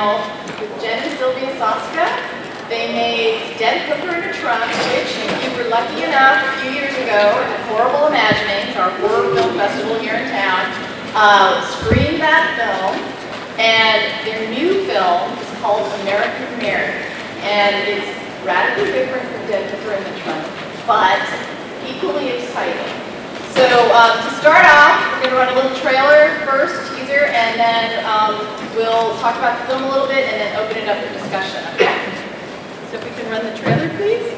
panel with Jen and Sylvia Soska. They made Dead Hooker in a Trunk, which if you were lucky enough a few years ago at Horrible Imaginings, our horror film festival here in town, screened that film, and their new film is called American Mary, and it's radically different from Dead Hooker in a Trunk, but equally exciting. So to start off, we're going to run a little trailer first, teaser, and then we'll talk about the film a little bit and then open it up for discussion. Okay. So if we can run the trailer, please.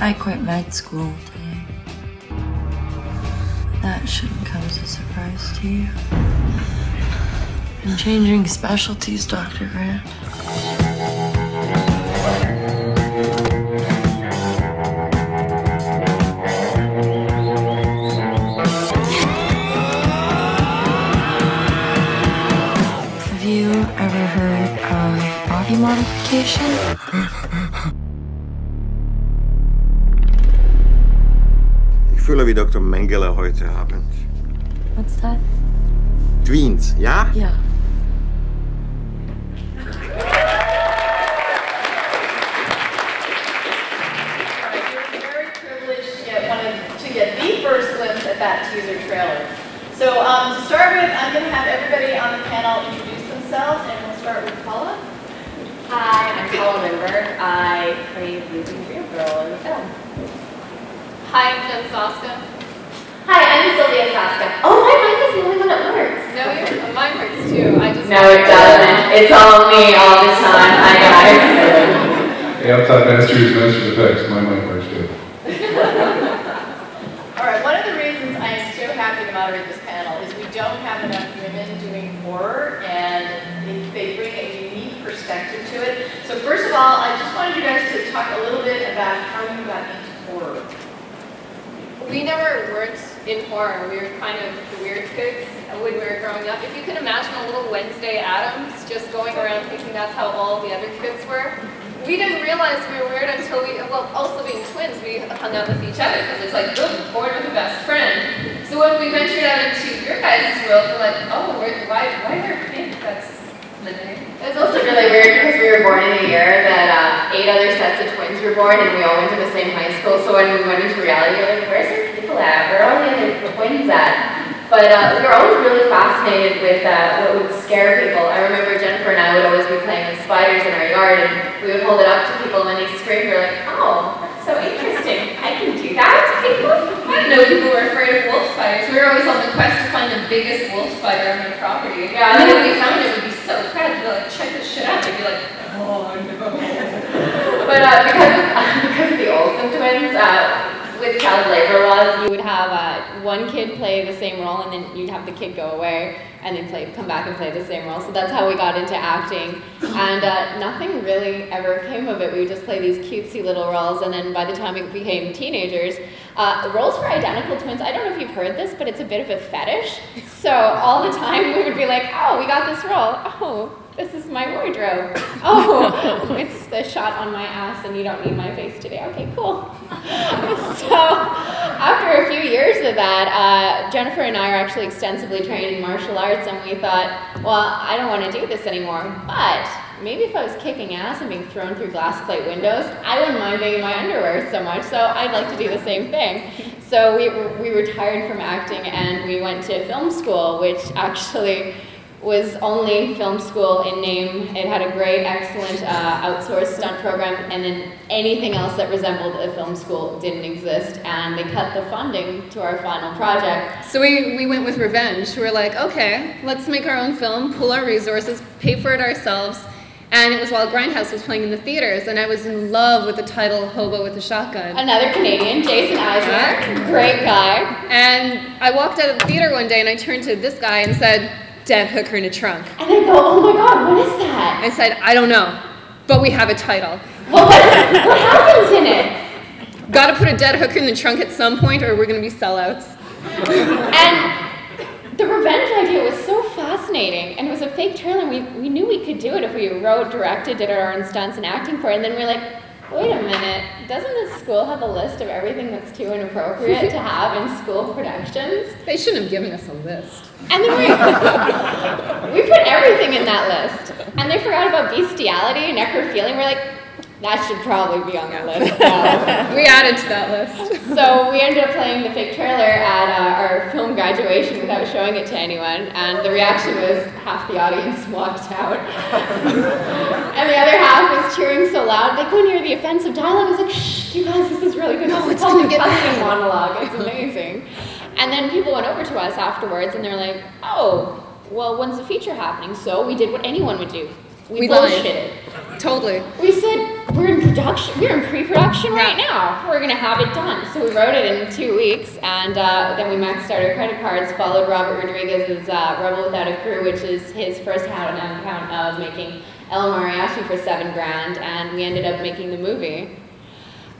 I quit med school. That shouldn't come as a surprise to you. I'm changing specialties, Dr. Grant. Have you ever heard of body modification? Wie Dr. Mengele heute Abend. What's that? Twins, ja? Yeah? Yeah. All right, you're very privileged to get the first glimpse at that teaser trailer. So to start with, I'm going to have everybody on the panel introduce themselves, and we'll start with Paula. Hi, I'm Paula Lindberg. I played the real girl in the film. Hi, I'm Jen Soska. Hi, I'm Sylvia Soska. Oh, my mic is the only one that works. No, mine works too. I just it doesn't. It's all me all the time. Hi, guys. Hey, I'm Todd Masters, Masters Effects. My mic works too. All right, one of the reasons I am so happy to moderate this panel is we don't have enough women doing horror, and they bring a unique perspective to it. So first of all, I just wanted you guys to talk a little bit about how you got into horror. We never worked in horror. We were kind of the weird kids when we were growing up. If you can imagine a little Wednesday Adams just going around thinking that's how all the other kids were. We didn't realize we were weird until we, well, also being twins, we hung out with each other because it's like, boom, born with a best friend. So when we ventured out into your guys' world, we're like, oh, why are there kids that's living? It was also really weird because we were born in the year that 8 other sets of twins were born, and we all went to the same high school. So when we went into reality, we were like, where's at, where all the other twins at? But we were always really fascinated with what would scare people. I remember Jennifer and I would always be playing with spiders in our yard, and we would hold it up to people and when they screamed, we were like, oh, that's so interesting. I can do that to people? I didn't know people were afraid of wolf spiders. We were always on the quest to find the biggest wolf spider on the property. Yeah, and then if we found it, we'd be so proud. We'd be like, check this shit out. They'd be like, oh, no. But because of the Olsen twins, with child labor laws, you would have one kid play the same role, and then you'd have the kid go away, and then come back and play the same role. So that's how we got into acting, and nothing really ever came of it. We would just play these cutesy little roles, and then by the time we became teenagers, the roles for identical twins, I don't know if you've heard this, but it's a bit of a fetish. So all the time we would be like, oh, we got this role. Oh, this is my wardrobe. Oh, it's the shot on my ass and you don't need my face today. Okay, cool. So after a few years of that, Jennifer and I are actually extensively trained in martial arts, and we thought, well, I don't want to do this anymore, but maybe if I was kicking ass and being thrown through glass plate windows, I wouldn't mind being in my underwear so much, so I'd like to do the same thing. So we retired from acting and we went to film school, which actually was only film school in name. It had a great, excellent outsourced stunt program, and then anything else that resembled a film school didn't exist, and they cut the funding to our final project. So we went with revenge. We were like, okay, let's make our own film, pool our resources, pay for it ourselves, and it was while Grindhouse was playing in the theaters, and I was in love with the title Hobo with a Shotgun. Another Canadian, Jason Eisener, great guy. And I walked out of the theater one day and I turned to this guy and said, Dead Hooker in a Trunk. And I go, oh my god, what is that? I said, I don't know, but we have a title. Well, what happens in it? Gotta put a dead hooker in the trunk at some point or we're gonna be sellouts. And the revenge idea was so fascinating, and it was a a fake trailer, and we knew we could do it if we wrote, directed, did our own stunts and acting for it, and then we're like, wait a minute, doesn't this school have a list of everything that's too inappropriate to have in school productions? They shouldn't have given us a list. And then we put everything in that list. And they forgot about bestiality, necrophilia. We're like, that should probably be on that list. We added to that list. So we ended up playing the fake trailer at our film graduation without showing it to anyone. And the reaction was half the audience walked out. And the other half was cheering so loud, they couldn't hear the offensive dialogue. I was like, shh, you guys, this is really good. No, it's going to get a monologue. It's amazing. And then people went over to us afterwards, and they're like, oh, well, when's the feature happening? So we did what anyone would do. We bullshitted. Totally. We said, we're in pre-production right now. We're gonna have it done. So we wrote it in 2 weeks, and then we maxed out our credit cards, followed Robert Rodriguez's Rebel Without a Crew, which is his first account of making El Mariachi for $7,000, and we ended up making the movie.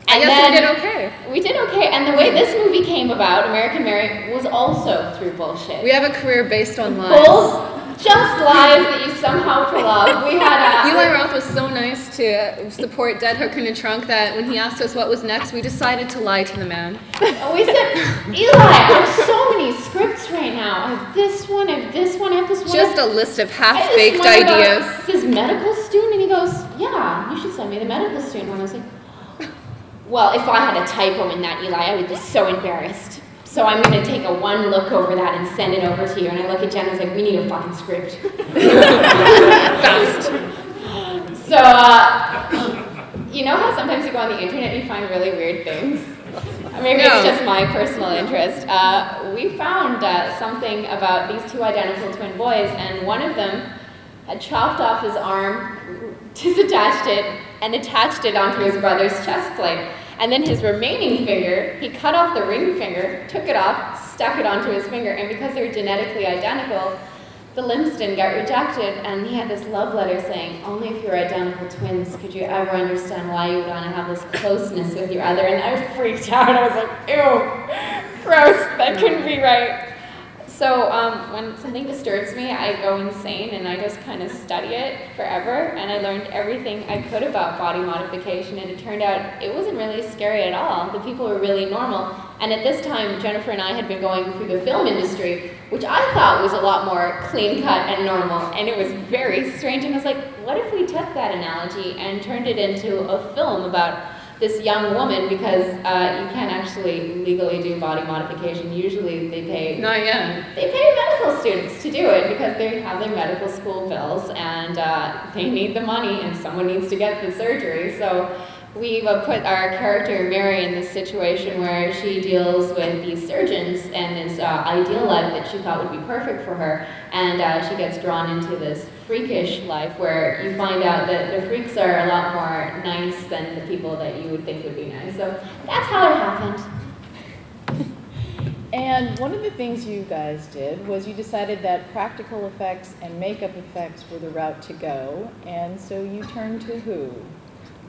And yes, we did okay. We did okay, and the way this movie came about, American Mary, was also through bullshit. We have a career based on lies. Just lies that you somehow pull off. We had Eli Roth was so nice to support Dead Hooker in a Trunk that when he asked us what was next, we decided to lie to the man. We said, Eli, I have so many scripts right now. I have this one, I have this one, I have this one. Just a list of half-baked ideas. This medical student, and he goes, yeah, you should send me the medical student one. I was like, well, if I had a typo in that, Eli, I would be so embarrassed. So I'm going to take a one look over that and send it over to you. And I look at Jen and I was like, we need a fucking script. Fast. So, you know how sometimes you go on the internet and you find really weird things? Maybe it's just my personal interest. We found something about these two identical twin boys, and one of them had chopped off his arm, disattached it, and attached it onto his brother's chest plate. And then his remaining finger, he cut off the ring finger, took it off, stuck it onto his finger, and because they were genetically identical, the limbs didn't get rejected, and he had this love letter saying, only if you're identical twins could you ever understand why you would want to have this closeness with your other, and I freaked out, I was like, ew, gross, that couldn't be right. So when something disturbs me, I go insane and I just kind of study it forever, and I learned everything I could about body modification, and it turned out it wasn't really scary at all. The people were really normal, and at this time Jennifer and I had been going through the film industry, which I thought was a lot more clean cut and normal, and it was very strange, and I was like, what if we took that analogy and turned it into a film about this young woman, because you can't actually legally do body modification. Usually they pay medical students to do it because they have their medical school bills and they need the money and someone needs to get the surgery. So we've put our character Mary in this situation where she deals with these surgeons and this ideal life that she thought would be perfect for her, and she gets drawn into this freakish life where you find out that the freaks are a lot more nice than the people that you would think would be nice. So that's how it happened. And one of the things you guys did was you decided that practical effects and makeup effects were the route to go, and so you turned to who?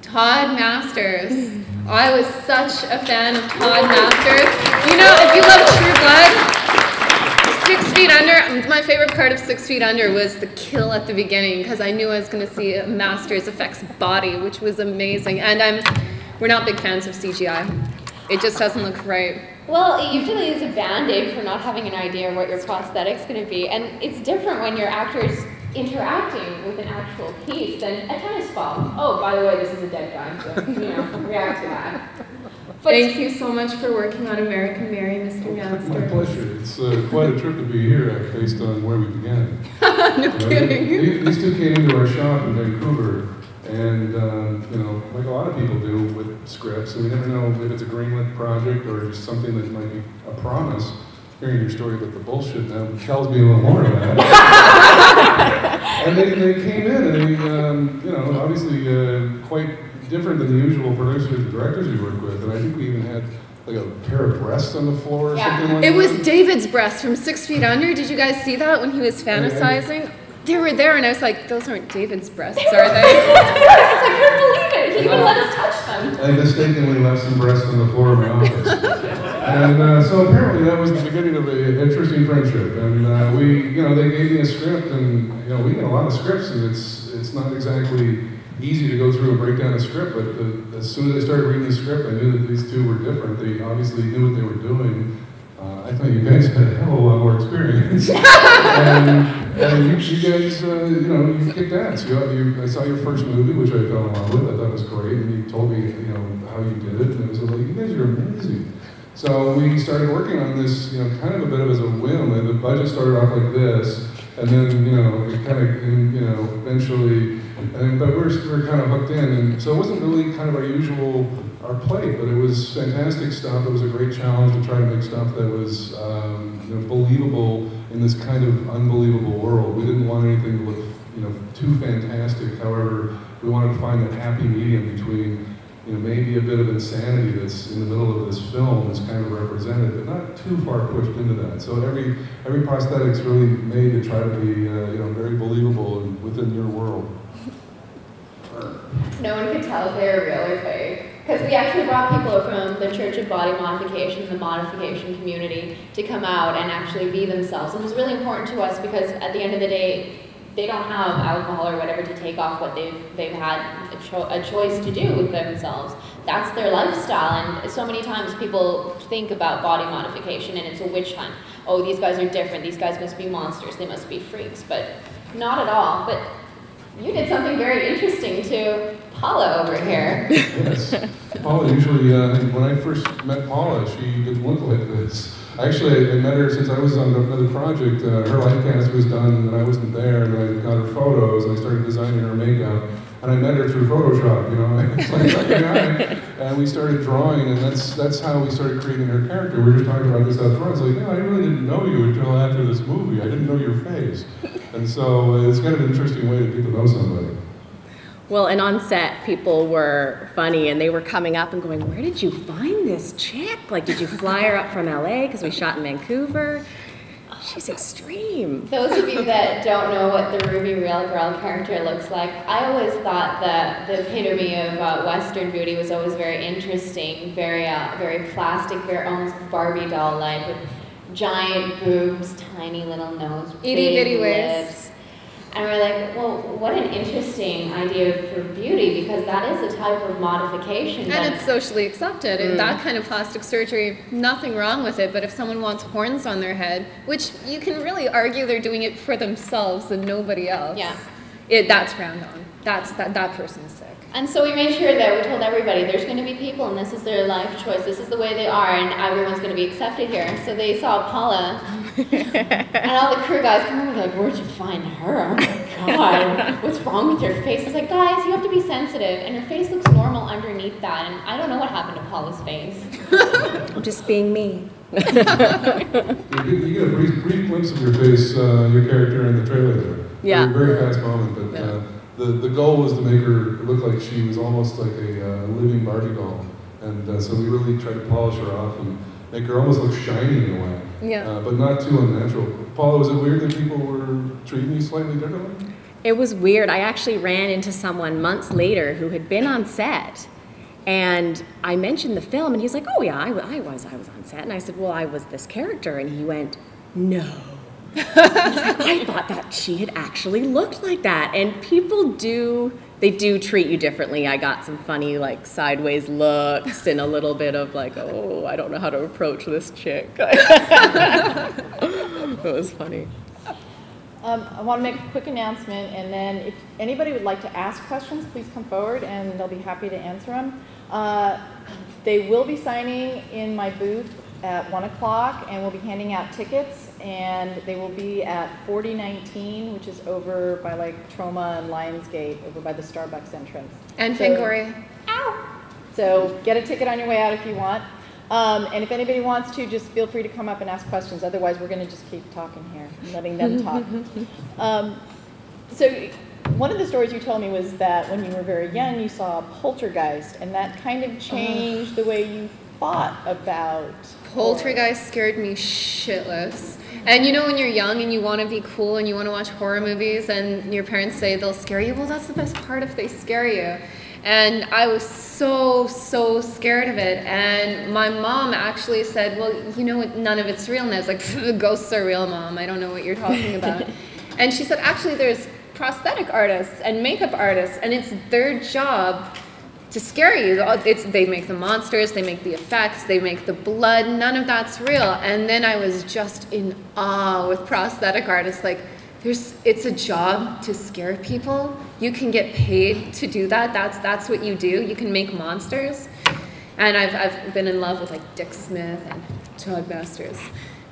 Todd Masters. I was such a fan of Todd Masters. You know, if you love True Blood, 6 Feet Under, my favorite part of 6 Feet Under was the kill at the beginning, because I knew I was going to see Masters Effects body, which was amazing. And we're not big fans of CGI. It just doesn't look right. Well, it usually is a band-aid for not having an idea of what your prosthetic's going to be. And it's different when your actors interacting with an actual piece and a tennis ball. Oh, by the way, this is a dead guy, so, you know, react to that. But thank you so much for working on American Mary, Mr. Masters. My pleasure. It's quite a trip to be here, based on where we began. No kidding. These two came into our shop in Vancouver, and, you know, like a lot of people do with scripts, and we never know if it's a greenlit project or just something that might be a promise. Hearing your story about the bullshit now tells me a little more about it. And they came in, and they, you know, obviously quite different than the usual producers and directors we work with. And I think we even had like a pair of breasts on the floor or something like that. It was David's breast from 6 Feet Under. Did you guys see that when he was fantasizing? They were there, and I was like, those aren't David's breasts, are they? I couldn't believe it. He even let us touch them. I mistakenly left some breasts on the floor of my office. And so apparently that was the beginning of an interesting friendship. And they gave me a script, and we get a lot of scripts, and it's not exactly easy to go through and break down a script. But as soon as I started reading the script, I knew that these two were different. They obviously knew what they were doing. I thought you guys had a hell of a lot more experience. And you guys, you kicked ass. I saw your first movie, which I fell in love with. I thought it was great, and you told me, how you did it, and it was like, you guys are amazing. So we started working on this, kind of a bit of as a whim, and the budget started off like this, and then, it kind of, eventually, but we were kind of hooked in, and so it wasn't really kind of our play, but it was fantastic stuff. It was a great challenge to try to make stuff that was believable in this kind of unbelievable world. We didn't want anything to look too fantastic. However, we wanted to find that happy medium between maybe a bit of insanity that's in the middle of this film is kind of represented, but not too far pushed into that. So every prosthetic's really made to try to be very believable and within your world. No one could tell if they were real or fake. Because we actually brought people from the Church of Body Modification, the modification community, to come out and actually be themselves. And it was really important to us because at the end of the day, they don't have alcohol or whatever to take off what they've had a choice to do with themselves. That's their lifestyle, and so many times people think about body modification and it's a witch hunt. Oh, these guys are different, these guys must be monsters, they must be freaks, but not at all. But you did something very interesting to Paula over here. Yes. Paula usually, when I first met Paula, she didn't look like this. Actually, I met her since I was on another project. Her life cast was done and I wasn't there, and I got her photos and I started designing her makeup. And I met her through Photoshop, and we started drawing, and that's how we started creating her character. We were just talking about this out front. It's like, no, I really didn't know you until after this movie. I didn't know your face. And so it's kind of an interesting way to get to know somebody. Well, and on set, people were funny, and they were coming up and going, where did you find this chick? Like, did you fly her up from LA? Because we shot in Vancouver. She's extreme. Those of you that don't know what the Ruby Real Girl character looks like, I always thought that the epitome of Western beauty was always very interesting, very plastic, very almost Barbie doll-like, with giant boobs, tiny little nose, itty-bitty lips. And we're like, well, what an interesting idea for beauty, because that is a type of modification. And it's socially accepted. And that kind of plastic surgery, nothing wrong with it, but if someone wants horns on their head, which you can really argue they're doing it for themselves and nobody else, that's frowned on. That person's sick. And so we made sure that we told everybody, there's going to be people, and this is their life choice. This is the way they are, and everyone's going to be accepted here. So they saw Paula, and all the crew guys come over and like, where'd you find her? Oh my God, what's wrong with your face? I was like, guys, you have to be sensitive, and her face looks normal underneath that, and I don't know what happened to Paula's face. I'm just being me. You get a brief glimpse of your face, your character in the trailer there. Yeah. A very fast moment, but... The goal was to make her look like she was almost like a living Barbie doll. And so we really tried to polish her off and make her almost look shiny in a way. Yeah. But not too unnatural. Paula, was it weird that people were treating you slightly differently? It was weird. I actually ran into someone months later who had been on set. And I mentioned the film, and he's like, oh yeah, I was on set. And I said, well, I was this character. And he went, no. I thought that she had actually looked like that, and people do treat you differently. I got some funny like sideways looks and a little bit of like, oh, I don't know how to approach this chick. It was funny. I want to make a quick announcement, and then if anybody would like to ask questions, please come forward and they'll be happy to answer them. They will be signing in my booth at 1 o'clock, and we'll be handing out tickets, and they will be at 4019, which is over by like Troma and Lionsgate, over by the Starbucks entrance. And Fangoria. Ow! So get a ticket on your way out if you want. And if anybody wants to, just feel free to come up and ask questions. Otherwise, we're going to just keep talking here, letting them talk. So one of the stories you told me was that when you were very young, you saw Poltergeist, and that kind of changed the way you thought about... Poltergeist scared me shitless. And you know when you're young and you want to be cool and you want to watch horror movies and your parents say they'll scare you? Well, that's the best part if they scare you. And I was so scared of it. And my mom actually said, well, you know what, none of it's real. And I was like, the ghosts are real, Mom. I don't know what you're talking about. And she said, actually, there's prosthetic artists and makeup artists, and it's their job to scare you. They make the monsters, they make the effects, they make the blood. None of that's real. And then I was just in awe with prosthetic artists. Like, it's a job to scare people. You can get paid to do that. That's what you do. You can make monsters. And I've been in love with like Dick Smith and Todd Masters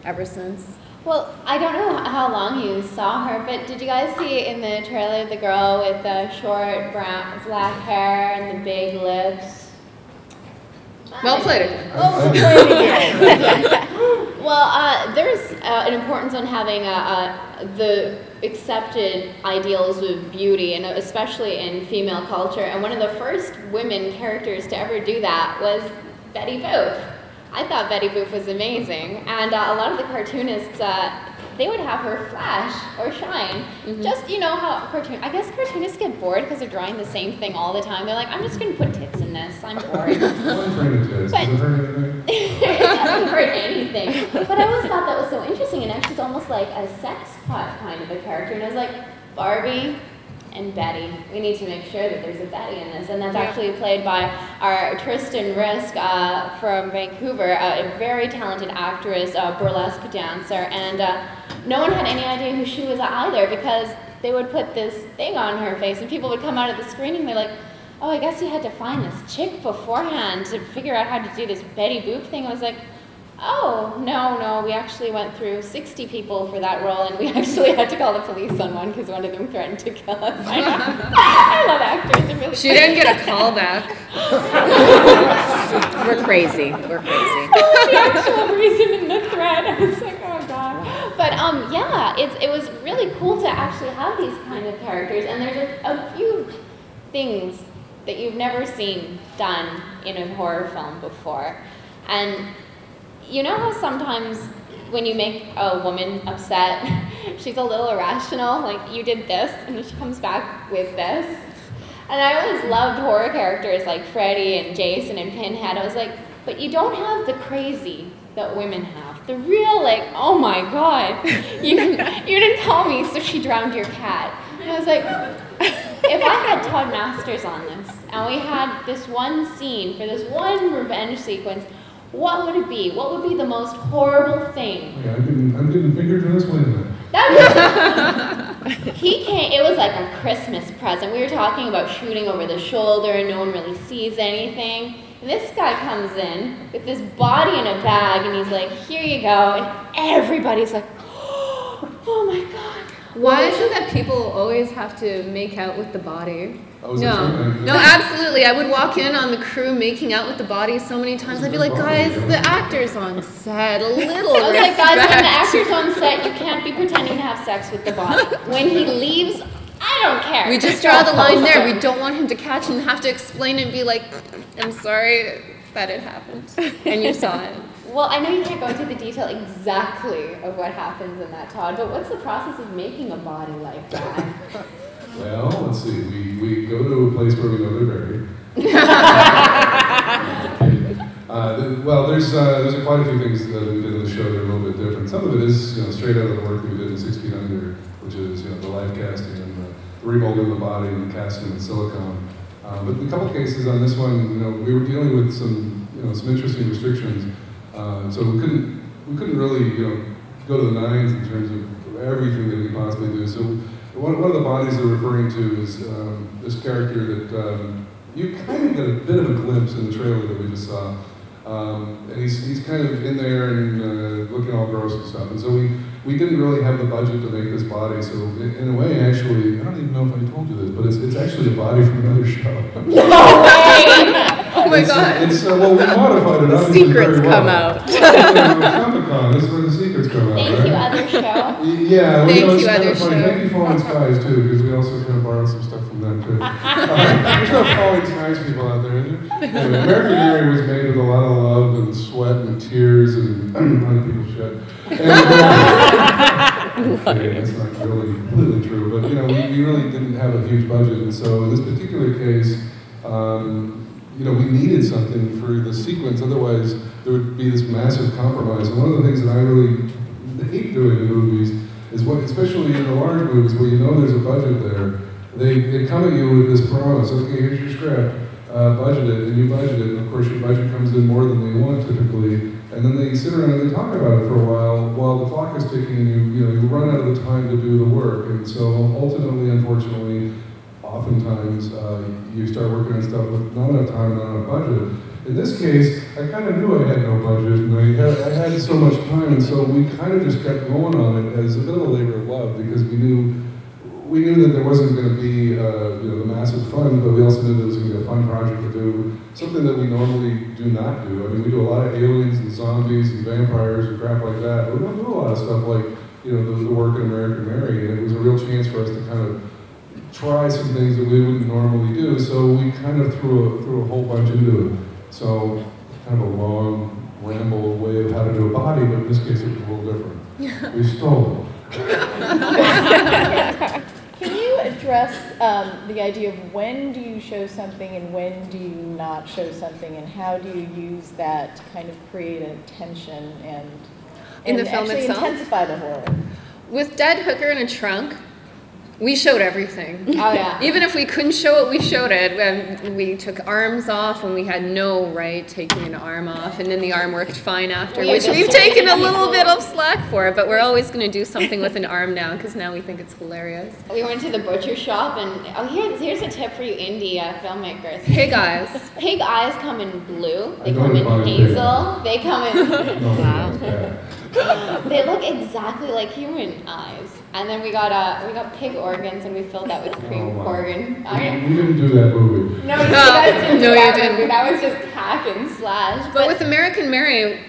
ever since. Well, I don't know how long you saw her, but did you guys see in the trailer the girl with the short brown black hair and the big lips? Well played again. Well played again. Well, there's an importance on having the accepted ideals of beauty, and especially in female culture. And one of the first women characters to ever do that was Betty Boop. I thought Betty Boop was amazing, and a lot of the cartoonists, they would have her flash or shine. Mm-hmm. Just, you know, how I guess cartoonists get bored because they're drawing the same thing all the time. They're like, I'm just going to put tits in this. I'm bored. But it doesn't hurt anything. But I always thought that was so interesting, and actually it's almost like a sex plot kind of a character. And I was like, Barbie and Betty. We need to make sure that there's a Betty in this, and that's actually played by our Tristan Risk from Vancouver, a very talented actress, a burlesque dancer, and no one had any idea who she was either, because they would put this thing on her face, and people would come out of the screening, they're like, oh, I guess you had to find this chick beforehand to figure out how to do this Betty Boop thing. I was like, oh, no, we actually went through 60 people for that role, and we actually had to call the police on one because one of them threatened to kill us. I love actors. Really she didn't get a call back. We're crazy. The actual reason in the threat. I was like, oh, God. But, yeah, it was really cool to actually have these kind of characters, and there's a few things that you've never seen done in a horror film before. And you know how sometimes when you make a woman upset, she's a little irrational, like, you did this, and then she comes back with this? And I always loved horror characters like Freddy and Jason and Pinhead. I was like, but you don't have the crazy that women have. The real, like, oh my God, you didn't tell me, so she drowned your cat. And I was like, if I had Todd Masters on this, and we had this one scene for this one revenge sequence, what would it be? What would be the most horrible thing? Okay, I'm getting fingered in this window. He came, it was like a Christmas present. We were talking about shooting over the shoulder and no one really sees anything. And this guy comes in with this body in a bag and he's like, here you go. And everybody's like, oh my God. Why is it that people always have to make out with the body? No, absolutely. I would walk in on the crew making out with the body so many times. I'd be like, guys, the actor's on set. A little respect. I was like, guys, when the actor's on set, you can't be pretending to have sex with the body. When he leaves, I don't care. We just draw the line there. We don't want him to catch and have to explain and be like, I'm sorry that it happened. And you saw it. Well, I know you can't go into the detail exactly of what happens in that, Todd, but what's the process of making a body like that? Well, let's see. We go to a place where we know they're buried. There's quite a few things that we did in the show that are a little bit different. Some of it is, you know, straight out of the work we did in 6 Feet Under, which is, you know, the live casting and the remolding of the body and the casting in silicone. But in a couple cases on this one, you know, we were dealing with some interesting restrictions, so we couldn't really, you know, go to the nines in terms of everything that we could possibly do. So One of the bodies they're referring to is this character that you kind of get a bit of a glimpse in the trailer that we just saw. And he's kind of in there and looking all gross and stuff. And so we didn't really have the budget to make this body. So in a way, actually, I don't even know if I told you this, but it's actually a body from another show. No way! Oh my God! Well, we modified it. The secrets come out. Comic-Con, this is where the secrets come out. Thank you, other show. Yeah, thank you, other show. Thank you, Falling Skies, too, because we also kind of borrowed some stuff from them, too. There's no Falling Skies people out there, is there? Anyway, American Mary was made with a lot of love and sweat and tears and other people's shit. And, okay, that's not really completely true, but you know, we really didn't have a huge budget, and so in this particular case, you know, we needed something for the sequence, otherwise there would be this massive compromise. And one of the things that I really hate doing in movies is what, especially in the large movies where you know there's a budget there, they come at you with this promise, okay, here's your script, budget it, and you budget it, and of course your budget comes in more than they want typically, and then they sit around and they talk about it for a while the clock is ticking and you run out of the time to do the work, and so ultimately, unfortunately, oftentimes you start working on stuff with not enough time, not enough budget. In this case, I kind of knew I had no budget, and I had so much time, and so we kind of just kept going on it as a bit of a labor of love, because we knew that there wasn't going to be the massive fun, but we also knew that it was going to be a fun project to do, something that we normally do not do. I mean, we do a lot of aliens and zombies and vampires and crap like that, but we don't do a lot of stuff like, the work in American Mary, and it was a real chance for us to kind of try some things that we wouldn't normally do, so we kind of threw a whole bunch into it. So, kind of a long, ramble way of how to do a body, but in this case it was a little different. Yeah. We stole it. Can you address the idea of when do you show something and when do you not show something, and how do you use that to kind of create a tension and actually intensify the horror? With Dead Hooker in a Trunk, we showed everything. Oh, yeah. Even if we couldn't show it, we showed it. We took arms off when we had no right taking an arm off, and then the arm worked fine after, which we've taken a little bit of slack for, but we're always going to do something with an arm now, because now we think it's hilarious. We went to the butcher shop, and oh, here's a tip for you indie filmmakers. Pig eyes. Pig eyes come in blue. They come in hazel. They come in... Wow. They look exactly like human eyes. And then we got pig organs, and we filled that with cream corn. We didn't do that movie. No, you guys didn't. No, you didn't. That was just hack and slash. But with American Mary,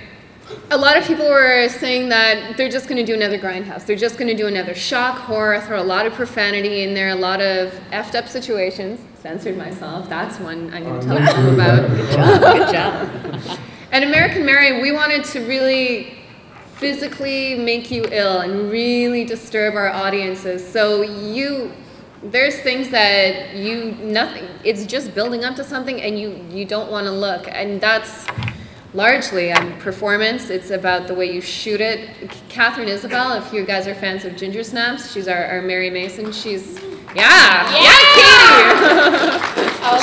a lot of people were saying that they're just going to do another Grindhouse. They're just going to do another shock horror, throw a lot of profanity in there, a lot of effed up situations. Censored myself. That's one I'm going to tell you about. Good job. And American Mary, we wanted to really physically make you ill and really disturb our audiences. So there's things that it's just building up to something, and you don't want to look. And that's largely on performance. It's about the way you shoot it. Katharine Isabelle, if you guys are fans of Ginger Snaps, she's our Mary Mason. She's, yeah.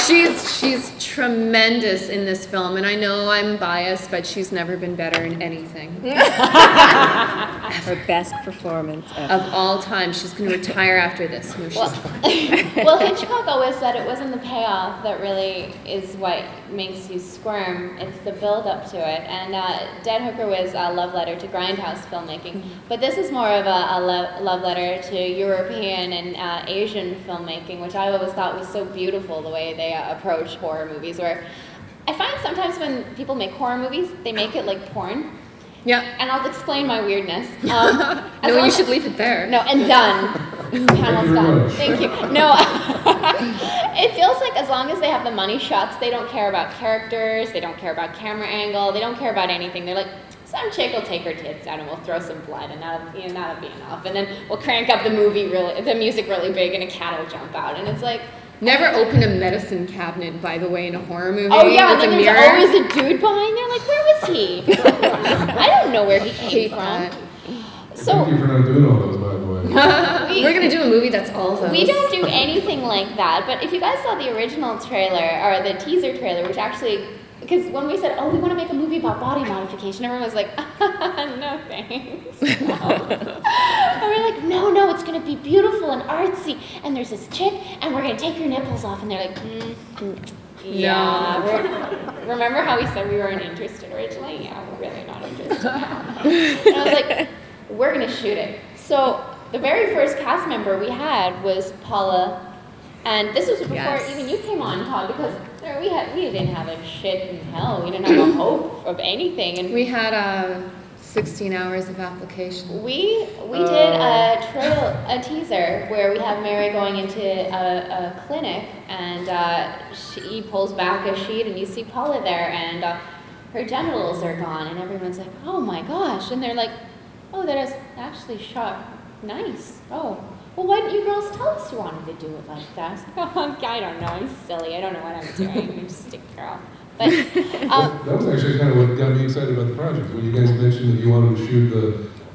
She's tremendous in this film, and I know I'm biased, but she's never been better in anything. Her best performance ever. Of all time. She's going to retire after this. No, well, Hitchcock always said it wasn't the payoff that really is what makes you squirm. It's the build-up to it. And Dead Hooker was a love letter to Grindhouse filmmaking, but this is more of a love letter to European and Asian filmmaking, which I always thought was so beautiful, the way they approach horror movies, where I find sometimes when people make horror movies, they make it like porn. Yeah. And I'll explain my weirdness. No, you should leave it there. No, and done. Panel's done. Thank you. No, it feels like as long as they have the money shots, they don't care about characters, they don't care about camera angle, they don't care about anything. They're like, some chick will take her tits out and we'll throw some blood, and that'll be enough. And then we'll crank up the music really big, and a cat will jump out. And it's like, never open a medicine cabinet, by the way, in a horror movie. Oh yeah, with and then there's always a dude behind there. Like, where was he? I don't know where he came from. So thank you for not doing all those, by the way. We're gonna do a movie that's all those. We don't do anything like that. But if you guys saw the original trailer or the teaser trailer, which actually, because when we said, oh, we want to make a movie about body modification, everyone was like, no thanks. No. And we're like, no, it's going to be beautiful and artsy, and there's this chick, and we're going to take her nipples off. And they're like, yeah. No. Remember how we said we weren't interested originally? Yeah, we're really not interested now. And I was like, we're going to shoot it. So the very first cast member we had was Paula. And this was before even you came on, Todd, because we didn't have a shit in hell. We didn't have a hope of anything. And we had 16 hours of application. We did a teaser where we have Mary going into a clinic, and she pulls back a sheet, and you see Paula there, and her genitals are gone, and everyone's like, oh my gosh. And they're like, oh, that is actually shot nice. Oh. well, why didn't you girls tell us you wanted to do it like that? I don't know. I'm silly. I don't know what I'm doing. I'm just a girl. But, that was actually kind of what got me excited about the project. When you guys mentioned that you wanted to shoot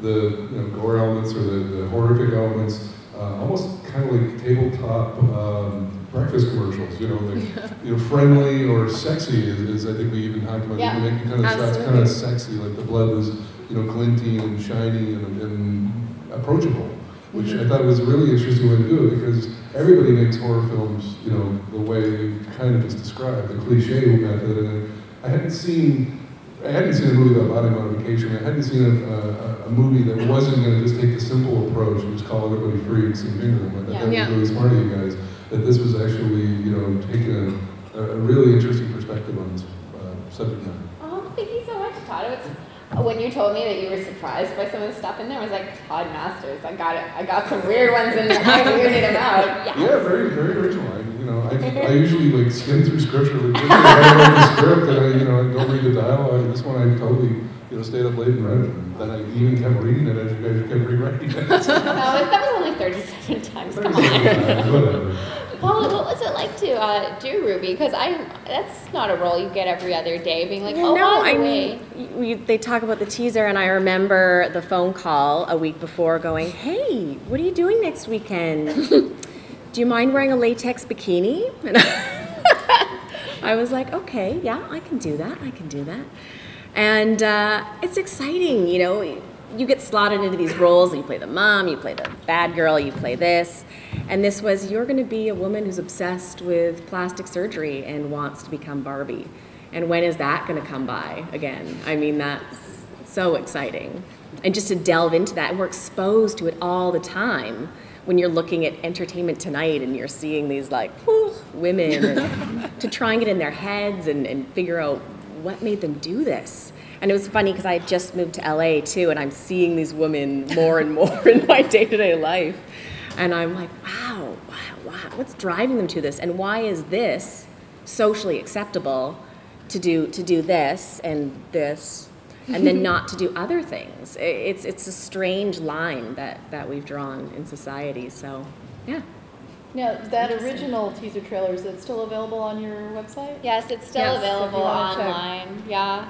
the gore elements or the horrific elements, almost kind of like tabletop breakfast commercials, you know, like, you know, friendly or sexy is I think we even talked about. Yeah. Making kind of shots kind of sexy, like the blood was, you know, glinting and shiny and approachable, which I thought was a really interesting way to do it because everybody makes horror films, you know, the way kind of just described, the cliche method. And I hadn't seen a movie about body modification. I hadn't seen a movie that wasn't going to just take the simple approach and just call everybody freaks and finger them. I thought that was really smart of you guys. That this was actually, you know, taking a really interesting perspective on this subject matter. Oh, thank you so much, Todd. When you told me that you were surprised by some of the stuff in there, I was like, Todd Masters, I got some weird ones in there, I weirded them out. Yes. Yeah, very, very original. I usually like skim through scripture, like, I write the script, and I don't read the dialogue. And this one I totally, stayed up late and read it, and then I even kept reading it as you guys kept rewriting it. That was only 37 times. Come on. Whatever. Paula, what was it like to do Ruby? Because that's not a role you get every other day, being like, they talk about the teaser, and I remember the phone call a week before going, hey, what are you doing next weekend? Do you mind wearing a latex bikini? And I was like, okay, yeah, I can do that. And it's exciting, you know. You get slotted into these roles, and you play the mom, you play the bad girl, you play this. And this was, you're going to be a woman who's obsessed with plastic surgery and wants to become Barbie. And when is that going to come by again? I mean, that's so exciting. And just to delve into that, and we're exposed to it all the time. When you're looking at Entertainment Tonight and you're seeing these like women, and to try and get in their heads and figure out what made them do this. And it was funny because I had just moved to LA too, and I'm seeing these women more and more in my day-to-day life. And I'm like, wow, what's driving them to this? And why is this socially acceptable to do this and then not to do other things? It's a strange line that we've drawn in society, so yeah. Now, that original teaser trailer, is it still available on your website? Yes, it's still available online, yeah.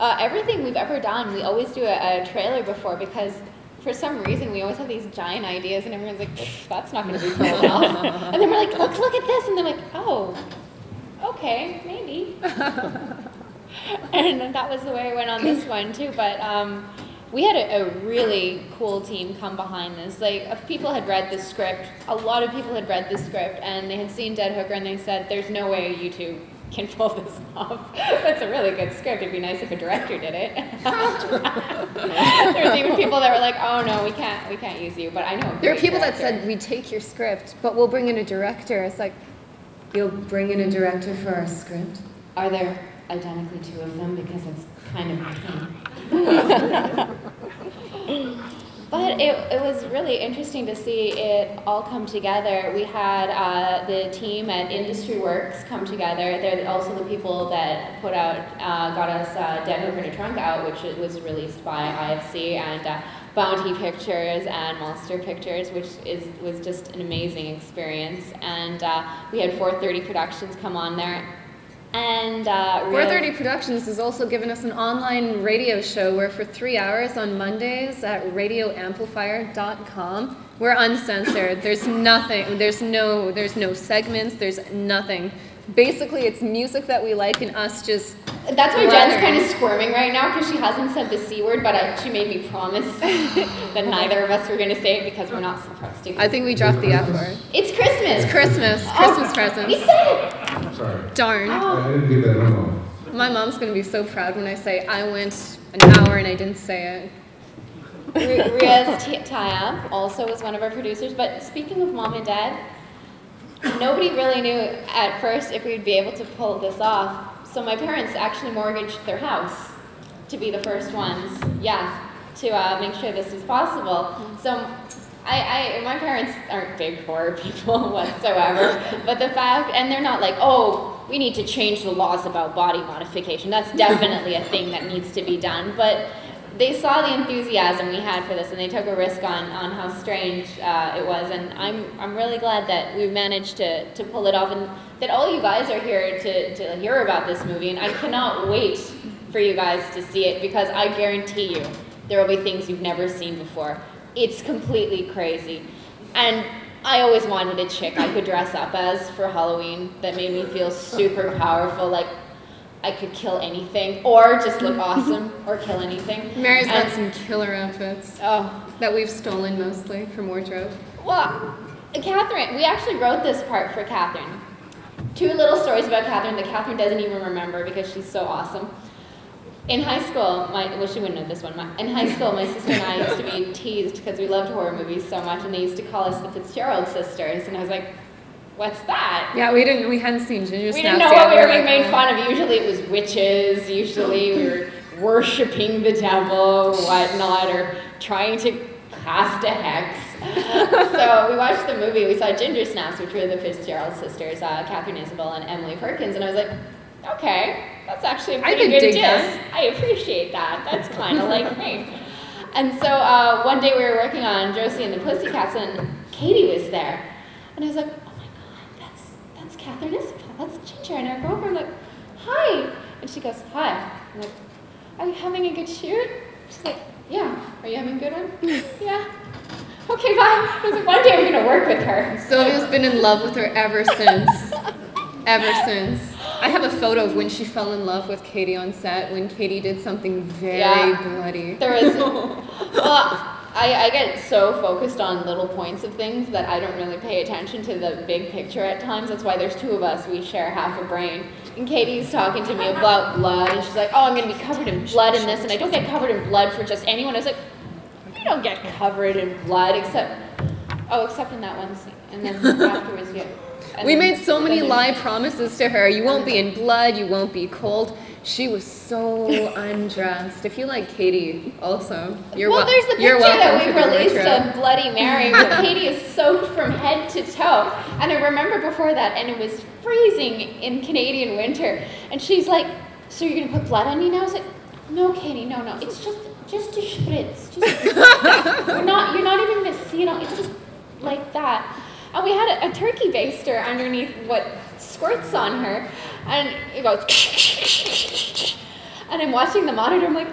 Everything we've ever done, we always do a trailer before because for some reason we always have these giant ideas and everyone's like, that's not going to be cool enough. And then we're like, look at this. And they're like, oh, okay, maybe. And that was the way I went on this one too. But we had a really cool team come behind this. Like, a lot of people had read the script and they had seen Dead Hooker and they said, there's no way you two can pull this off. That's a really good script. It'd be nice if a director did it. There was even people that were like, "Oh no, we can't use you." But I know there are people that said, "We take your script, but we'll bring in a director." It's like, you'll bring in a director for our script? Are there identically two of them? Because it's kind of a thing. But it was really interesting to see it all come together. We had the team at Industry Works come together. They're also the people that put out, got us Dead Hooker in a Trunk out, which was released by IFC, and Bounty Pictures and Monster Pictures, which was just an amazing experience. And we had 430 Productions come on there. And 430 Productions has also given us an online radio show where for 3 hours on Mondays at radioamplifier.com, we're uncensored. There's nothing, there's no segments, there's nothing. Basically, it's music that we like and us just... That's why Jen's kind of squirming right now because she hasn't said the C word, but she made me promise that neither of us were going to say it because we're not supposed to. I think we dropped the F word. It's Christmas. It's Christmas. Christmas presents. We said it. I'm sorry. Darn. Oh. I didn't get that at all. My mom's going to be so proud when I say I went an hour and I didn't say it. Riaz Tayab also was one of our producers, but speaking of mom and dad, nobody really knew at first if we'd be able to pull this off. So my parents actually mortgaged their house to be the first ones, to make sure this was possible. So my parents aren't big horror people whatsoever, but the fact, and they're not like, oh, we need to change the laws about body modification. That's definitely a thing that needs to be done, but they saw the enthusiasm we had for this, and they took a risk on how strange it was. And I'm really glad that we managed to pull it off, and that all you guys are here to hear about this movie. And I cannot wait for you guys to see it, because I guarantee you there will be things you've never seen before. It's completely crazy. And I always wanted a chick I could dress up as for Halloween that made me feel super powerful, like I could kill anything, or just look awesome, or kill anything. Mary's got some killer outfits that we've stolen mostly from wardrobe. Well, Katharine, we actually wrote this part for Katharine. Two little stories about Katharine that Katharine doesn't even remember because she's so awesome. In high school, well, she wouldn't know this one. In high school, my sister and I used to be teased because we loved horror movies so much, and they used to call us the Fitzgerald sisters, and I was like, what's that? Yeah, we hadn't seen Ginger Snaps. We didn't know what we were being made fun of. Usually it was witches, usually we were worshipping the devil, whatnot, or trying to cast a hex. So we watched the movie, we saw Ginger Snaps, which were the Fitzgerald sisters, Katharine Isabelle and Emily Perkins, and I was like, okay, that's actually a pretty good diss. I appreciate that. That's kind of like me. And so one day we were working on Josie and the Pussycats, and Katie was there, and I was like, Katharine Isabelle, that's Ginger. And I go over, I'm like, hi. And she goes, hi. I'm like, are you having a good shoot? She's like, yeah. Are you having a good one? Yeah. Okay, bye. I was like, one day I'm going to work with her. Sylvia's been in love with her ever since. I have a photo of when she fell in love with Katie on set, when Katie did something very bloody. There was, I get so focused on little points of things that I don't really pay attention to the big picture at times. That's why there's two of us. We share half a brain. And Katie's talking to me about blood, and she's like, oh, I'm going to be covered in blood in this, and I don't get covered in blood for just anyone. I was like, you don't get covered in blood except in that one scene. And then afterwards, we made so many lie promises to her. You won't be in blood. You won't be cold. She was so undressed. If you like Katie, also, there's the picture that we released of Bloody Mary, where Katie is soaked from head to toe. And I remember before that, and it was freezing in Canadian winter. And she's like, "So you're gonna put blood on me now?" I was like, "No, Katie, no. It's just a spritz. You're not even gonna see it all. It's just like that." And we had a turkey baster underneath what squirts on her, and it goes, and I'm watching the monitor, I'm like,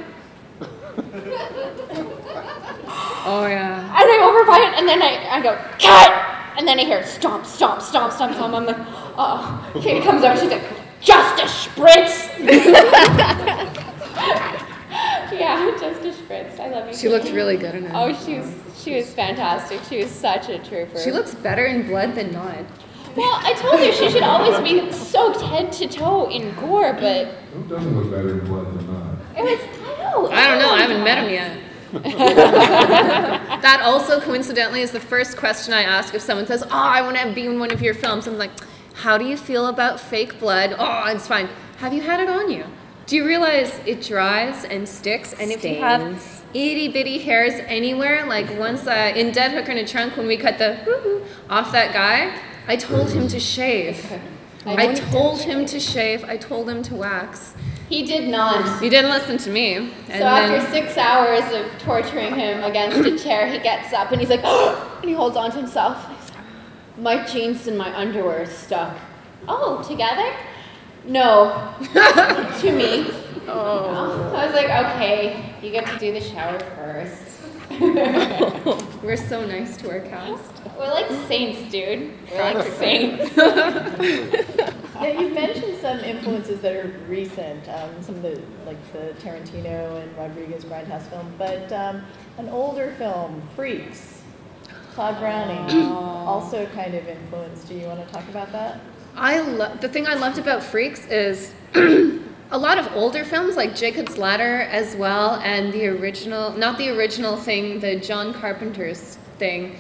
oh yeah. And I'm over by it, and then I go, cut! And then I hear, stomp, stomp, stomp, stomp, stomp. I'm like, oh. Katie comes over, she's like, just a spritz! Yeah, just a spritz. I love you. She looked really good in it. Oh, she was fantastic. She was such a trooper. She looks better in blood than not. Well, I told her she should always be soaked head to toe in gore, but... Who doesn't look better in blood than not? I don't know. I haven't met him yet. That also, coincidentally, is the first question I ask if someone says, oh, I want to be in one of your films. I'm like, how do you feel about fake blood? Oh, it's fine. Have you had it on you? Do you realize it dries and sticks? And if you have itty bitty hairs anywhere, like once in Dead Hooker in a Trunk, when we cut the woo-hoo off that guy, I told him to shave. I told him to shave. I told him to wax. He did not. He didn't listen to me. And so after 6 hours of torturing him against a chair, he gets up and he's like, oh, and he holds on to himself. He's like, my jeans and my underwear are stuck. Oh, together? No, to me. Oh. No. I was like, okay, you get to do the shower first. We're so nice to our cast. We're like saints, dude. We're like saints. Now, you've mentioned some influences that are recent, some of the Tarantino and Rodriguez Grindhouse film, but an older film, Freaks, Todd Browning, also kind of influenced. Do you want to talk about that? The thing I loved about Freaks is a lot of older films like Jacob's Ladder as well, and the John Carpenter's thing.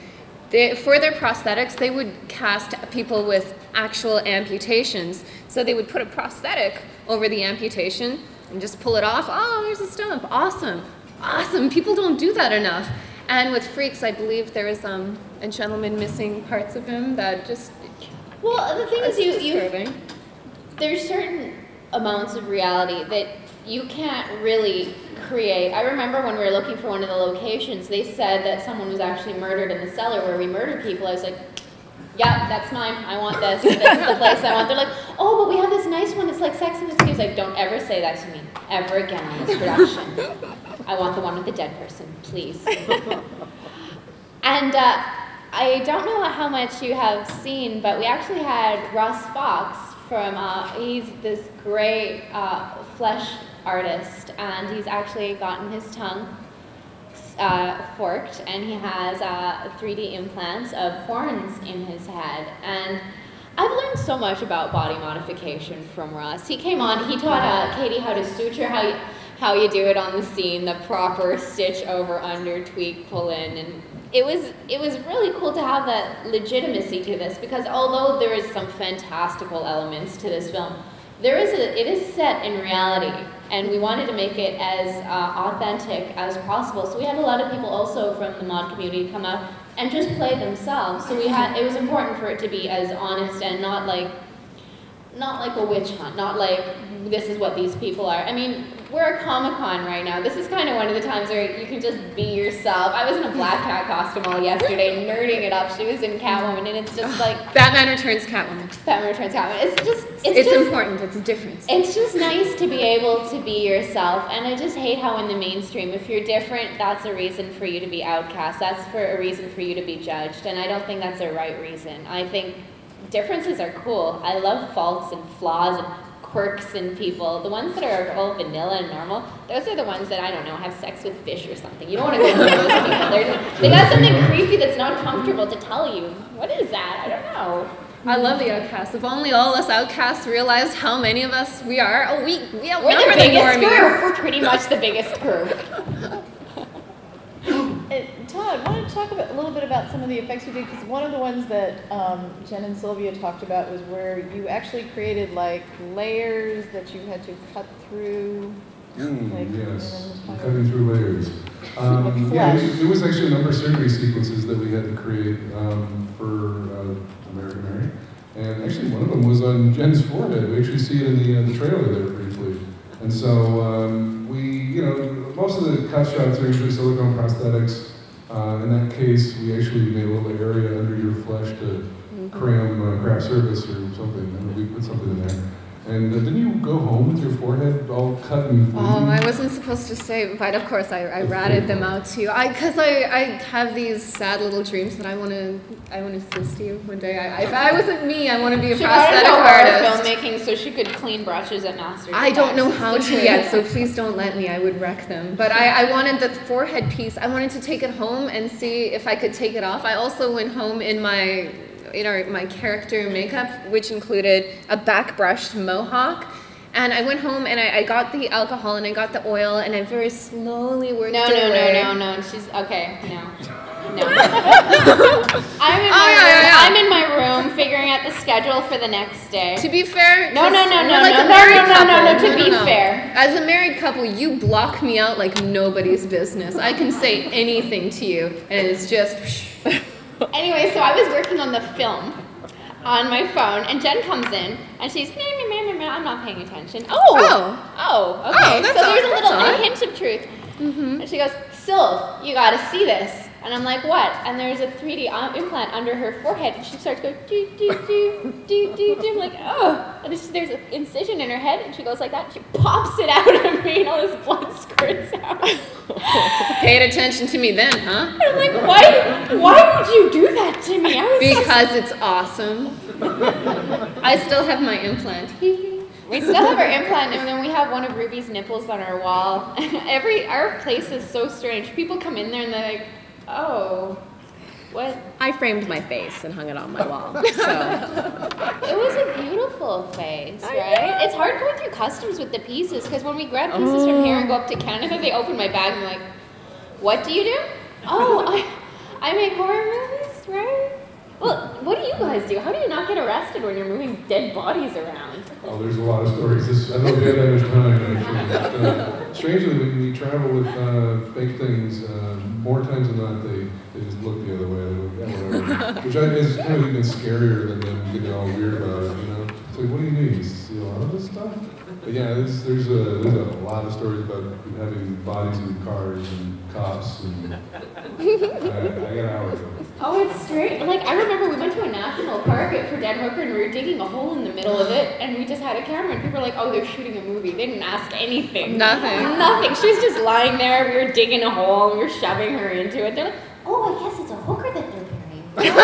For their prosthetics, they would cast people with actual amputations. So they would put a prosthetic over the amputation and just pull it off. Oh, there's a stump. Awesome. Awesome. People don't do that enough. And with Freaks, I believe there was a gentleman missing parts of him that just... Well, the thing is, there's certain amounts of reality that you can't really create. I remember when we were looking for one of the locations, they said that someone was actually murdered in the cellar where we murder people. I was like, yeah, that's mine. I want this. This is the place I want. They're like, oh, but we have this nice one. It's like Sex and the City. I was like, don't ever say that to me ever again on this production. I want the one with the dead person, please. And I don't know how much you have seen, but we actually had Russ Fox from, he's this great flesh artist, and he's actually gotten his tongue forked, and he has 3D implants of horns in his head. And I've learned so much about body modification from Russ. He came on, he taught Katie how to suture, how you do it on the scene, the proper stitch over, under, tweak, pull in, and it was really cool to have that legitimacy to this, because although there is some fantastical elements to this film, it is set in reality, and we wanted to make it as authentic as possible. So we had a lot of people also from the mod community come up and just play themselves. So it was important for it to be as honest and not like a witch hunt, not like this is what these people are. I mean, we're at Comic-Con right now. This is kind of one of the times where you can just be yourself. I was in a black cat costume all yesterday, nerding it up. She was in Catwoman, and it's just like... Batman Returns Catwoman. Batman Returns Catwoman. It's just important. It's a difference. It's just nice to be able to be yourself, and I just hate how in the mainstream, if you're different, that's a reason for you to be outcast. That's for a reason for you to be judged, and I don't think that's a right reason. I think differences are cool. I love faults and flaws and quirks in people. The ones that are all vanilla and normal, those are the ones that, I don't know, have sex with fish or something. You don't want to go with those people. They got something creepy that's not comfortable to tell you. What is that? I don't know. I love the outcasts. If only all us outcasts realized how many of us we are. Oh, we outnumber the biggest group. We're pretty much the biggest group. Todd, I want to talk a little bit about some of the effects you did, because one of the ones that Jen and Sylvia talked about was where you actually created like layers that you had to cut through. Yes, cutting through layers. Yeah, it was actually a number of surgery sequences that we had to create for American Mary, and actually one of them was on Jen's forehead. We actually see it in the trailer there briefly, and so most of the cut shots are usually silicone prosthetics. In that case, we actually made a little area under your flesh to cram craft service or something, and we put something in there. And didn't you go home with your forehead all cut and clean? I wasn't supposed to say, but of course I ratted them out to you. Because I have these sad little dreams that I want to assist you one day. If I wasn't me, I want to be a prosthetic artist. She filmmaking so she could clean brushes at Masters. I don't know how to yet, so please don't let me. I would wreck them. But I wanted the forehead piece. I wanted to take it home and see if I could take it off. I also went home in my character makeup, which included a back brushed mohawk, and I went home and I got the alcohol and I got the oil and I very slowly worked it away. No, she's okay. No. I'm in my room figuring out the schedule for the next day. To be fair, to be fair. As a married couple, you block me out like nobody's business. I can say anything to you and it's just Anyway, so I was working on the film on my phone, and Jen comes in, and she's, I'm not paying attention. Oh, okay. Oh, so there's a little hint of truth. Mm-hmm. And she goes, Sylv, you gotta see this. And I'm like, what? And there's a 3D implant under her forehead, and she starts going, do, do, do, do, do, do. I'm like, oh. And there's an incision in her head, and she goes like that, and she pops it out at me, and all this blood squirts out. Paid attention to me then, huh? And I'm like, why would you do that to me? Because it's awesome. I still have my implant. We still have our implant, and then we have one of Ruby's nipples on our wall. Our place is so strange. People come in there, and they're like, oh, what? I framed my face and hung it on my wall. So. It was a beautiful face, right? It's hard going through customs with the pieces, because when we grab pieces from here and go up to Canada, they open my bag and like, what do you do? Oh, I make horror movies, right? Well, what do you guys do? How do you not get arrested when you're moving dead bodies around? Oh, there's a lot of stories. I don't think there's time, actually. But, strangely, when we travel with fake things, more times than not, they just look the other way. Which is kind of even scarier than them getting all weird about it, you know? It's like, what do you mean? You see a lot of this stuff? But yeah, there's a lot of stories about having bodies in cars and cops. And I got hours of it. Oh, it's strange. Like, I remember we went to a national park for Dead Hooker and we were digging a hole in the middle of it and we just had a camera and people were like, oh, they're shooting a movie. They didn't ask anything. Nothing. Nothing. She was just lying there. We were digging a hole and we were shoving her into it. They're like, oh, I guess it's a hooker that they're burying.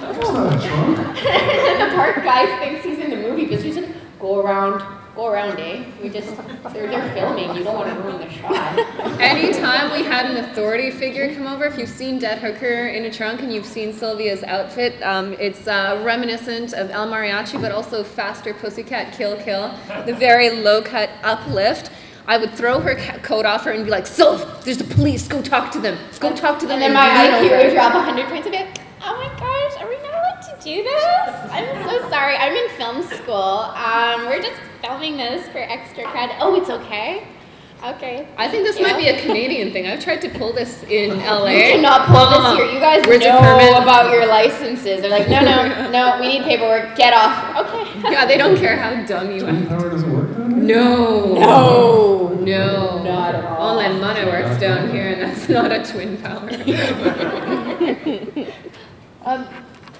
That's not a trunk. And the park guy thinks he's in the movie because he's like, go around, eh? We just, they're filming, you don't want to ruin the shot. Anytime we had an authority figure come over, if you've seen Dead Hooker in a Trunk and you've seen Sylvia's outfit, it's reminiscent of El Mariachi, but also Faster Pussycat Kill Kill, the very low-cut uplift. I would throw her coat off her and be like, Sylv, there's the police, go talk to them. Go talk to them. And then my IQ would drop 100 points a bit. Oh my gosh, are we not allowed to do this? I'm so sorry. I'm in film school. We're just filming this for extra credit. Oh, it's okay? Okay. I think this might be a Canadian thing. I've tried to pull this in LA. You cannot pull this here. You guys know about your licenses. They're like, no, no, no, we need paperwork. Get off. Okay. Yeah, they don't care how dumb you act. Power doesn't work down here? No. No. No. Not at all. All my money works down here, and that's not a twin power.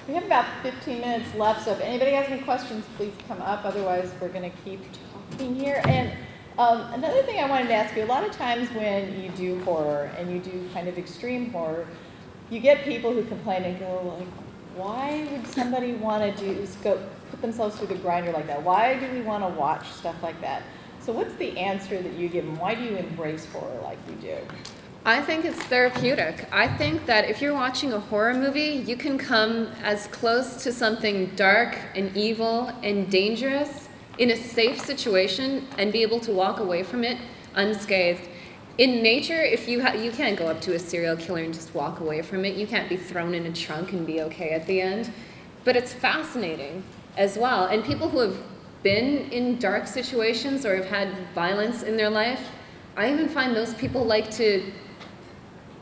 We have about 15 minutes left, so if anybody has any questions, please come up. Otherwise, we're going to keep talking here. And another thing I wanted to ask you, a lot of times when you do horror, and you do kind of extreme horror, you get people who complain and go, like, why would somebody want to put themselves through the grinder like that? Why do we want to watch stuff like that? So what's the answer that you give them? Why do you embrace horror like you do? I think it's therapeutic. I think that if you're watching a horror movie, you can come as close to something dark and evil and dangerous in a safe situation and be able to walk away from it unscathed. In nature, if you can't go up to a serial killer and just walk away from it. You can't be thrown in a trunk and be okay at the end. But it's fascinating as well. And people who have been in dark situations or have had violence in their life, I even find those people like to...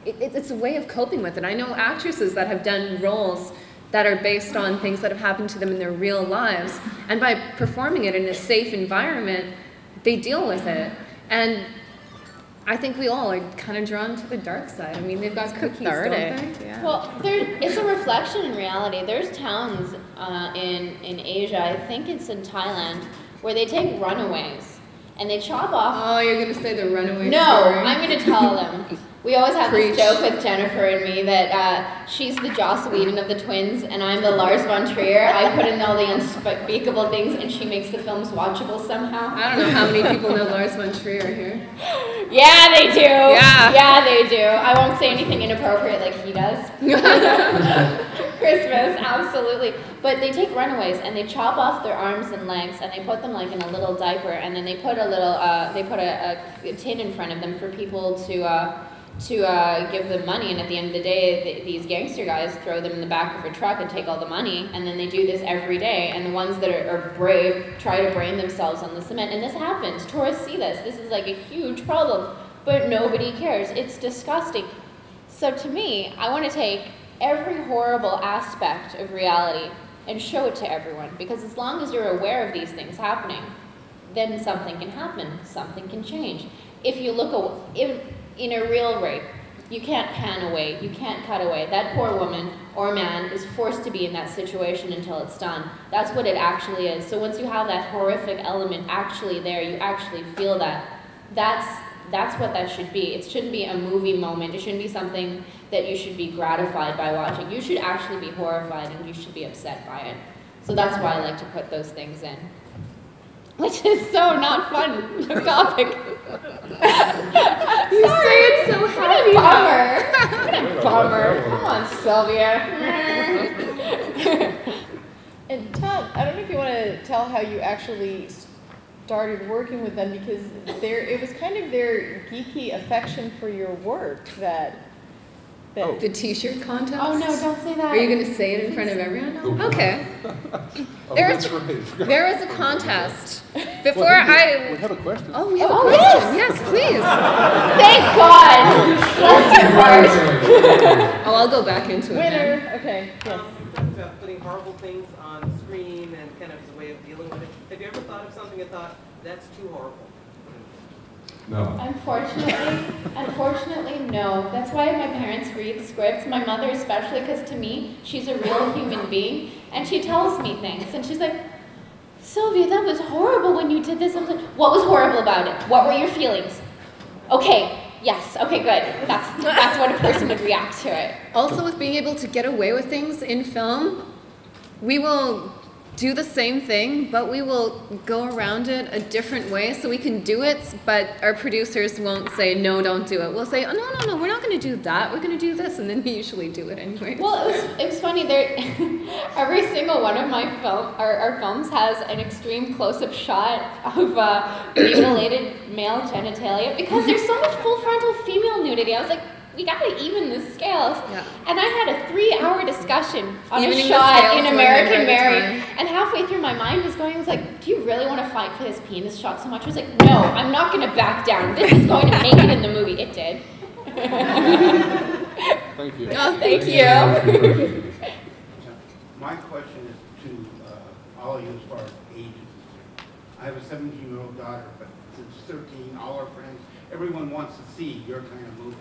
It's a way of coping with it. I know actresses that have done roles that are based on things that have happened to them in their real lives, and by performing it in a safe environment, they deal with it. And I think we all are kind of drawn to the dark side. I mean, they've got cookies, don't they? Yeah. Well, it's a reflection in reality. There's towns in Asia, I think it's in Thailand, where they take runaways, and they chop off... Oh, you're going to say the runaway story. No, I'm going to tell them. We always have this joke with Jennifer and me that she's the Joss Whedon of the twins and I'm the Lars von Trier. I put in all the unspeakable things and she makes the films watchable somehow. I don't know how many people know Lars von Trier here. Yeah, they do. Yeah. Yeah, they do. I won't say anything inappropriate like he does. Christmas, absolutely. But they take runaways and they chop off their arms and legs and they put them like in a little diaper and then they put a little, they put a tin in front of them for people to give them money, and at the end of the day, these gangster guys throw them in the back of a truck and take all the money, and then they do this every day, and the ones that are brave try to brain themselves on the cement, and this happens. Tourists see this. This is like a huge problem, but nobody cares. It's disgusting. So to me, I want to take every horrible aspect of reality and show it to everyone, because as long as you're aware of these things happening, then something can happen. Something can change. If you look away... In a real rape, you can't pan away, you can't cut away. That poor woman or man is forced to be in that situation until it's done. That's what it actually is. So once you have that horrific element actually there, you actually feel that. That's what that should be. It shouldn't be a movie moment. It shouldn't be something that you should be gratified by watching. You should actually be horrified and you should be upset by it. So that's why I like to put those things in. Which is so not fun, the topic. You say it's so happy. What a bummer. Come on, Sylvia. And Todd, I don't know if you want to tell how you actually started working with them, because it was kind of their geeky affection for your work that the t-shirt contest? Oh no, don't say that. Are you going to say it in front of everyone? Okay. There is a contest. Before we have a question. Oh, we have a question. Yes, please. Thank God. Bless your heart. I'll go back into it. Winner. Okay. Yes. You talked about putting horrible things on screen and kind of his way of dealing with it. Have you ever thought of something and thought, that's too horrible? No. Unfortunately, no. That's why my parents read scripts, my mother especially, because to me, she's a real human being, and she tells me things, and she's like, Sylvia, that was horrible when you did this. I was like, what was horrible about it? What were your feelings? Okay, yes, okay, good. That's what a person would react to it. Also, with being able to get away with things in film, we will do the same thing, but we will go around it a different way, so we can do it, but our producers won't say, no, don't do it. We'll say, oh, no, no, no, we're not going to do that, we're going to do this, and then we usually do it anyway. Well, it was funny, every single one of our films has an extreme close-up shot of mutilated male genitalia, because there's so much full-frontal female nudity. I was like, we gotta even the scales. Yeah. And I had a 3-hour discussion on a shot in American Mary. And halfway through my mind was going, I was like, do you really want to fight for this penis shot so much? I was like, no, I'm not gonna back down. This is going to make it in the movie. It did. Thank you. Oh, thank you. My question is to all of you as far as ages. I have a 17-year-old daughter, but since 13, all our friends, everyone wants to see your kind of movie.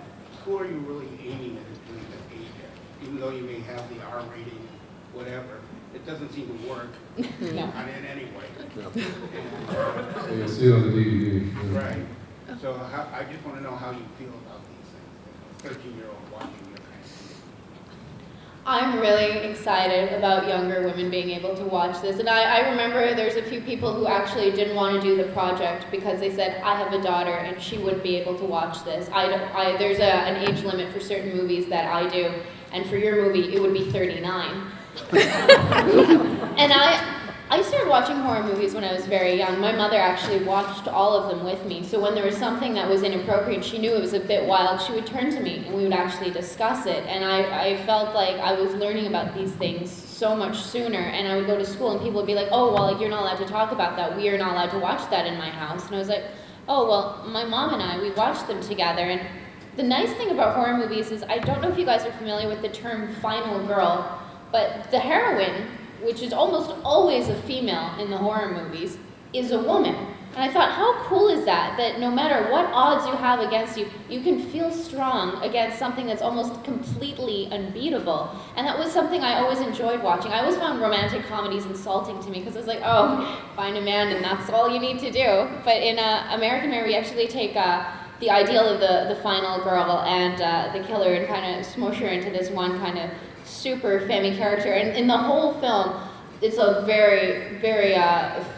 Who are you really aiming at doing that age at? Even though you may have the R rating, whatever, it doesn't seem to work. No. Not in any way. No. So you'll see it on the DVD. Yeah. Right. So I just want to know how you feel about these things. 13-year-old watching your kind of thing. I'm really excited about younger women being able to watch this. And I remember there's a few people who actually didn't want to do the project because they said, I have a daughter and she wouldn't be able to watch this. There's an age limit for certain movies that I do, and for your movie, it would be 39. And I started watching horror movies when I was very young. My mother actually watched all of them with me, so when there was something that was inappropriate, she knew it was a bit wild, she would turn to me and we would actually discuss it. And I felt like I was learning about these things so much sooner, and I would go to school and people would be like, oh, well, like, you're not allowed to talk about that, we are not allowed to watch that in my house. And I was like, oh, well, my mom and I, we watched them together. And the nice thing about horror movies is, I don't know if you guys are familiar with the term final girl, but the heroine, which is almost always a female in the horror movies, is a woman. And I thought, how cool is that? That no matter what odds you have against you, you can feel strong against something that's almost completely unbeatable. And that was something I always enjoyed watching. I always found romantic comedies insulting to me, because I was like, oh, find a man and that's all you need to do. But in American Mary, we actually take the ideal of the final girl and the killer and kind of smush her into this one kind of super femmy character. And in the whole film, it's a very, very